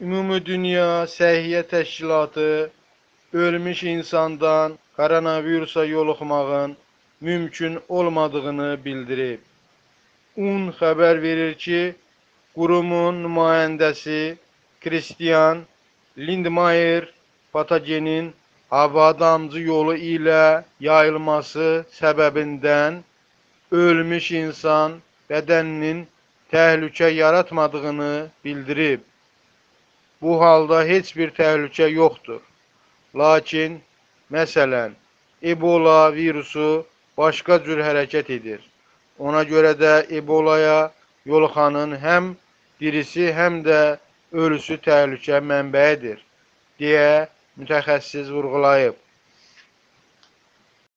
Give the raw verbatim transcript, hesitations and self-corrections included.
Ümumi Dünya Səhiyyə Təşkilatı ölmüş insandan koronavirusa yoluxmağın mümkün olmadığını bildirib. U N xəbər verir ki, qurumun nümayəndəsi Christian Lindmayr patogenin hava damcı yolu ilə yayılması səbəbindən ölmüş insan bədəninin təhlükə yaratmadığını bildirib. Bu halda heç bir təhlükə yoxdur. Lakin, məsələn, Ebola virusu başqa cür hərəkət edir. Ona görə də Ebolaya yoluxanın həm dirisi, həm də ölüsü təhlükə mənbəyidir, deyə mütəxəssis vurğulayıb.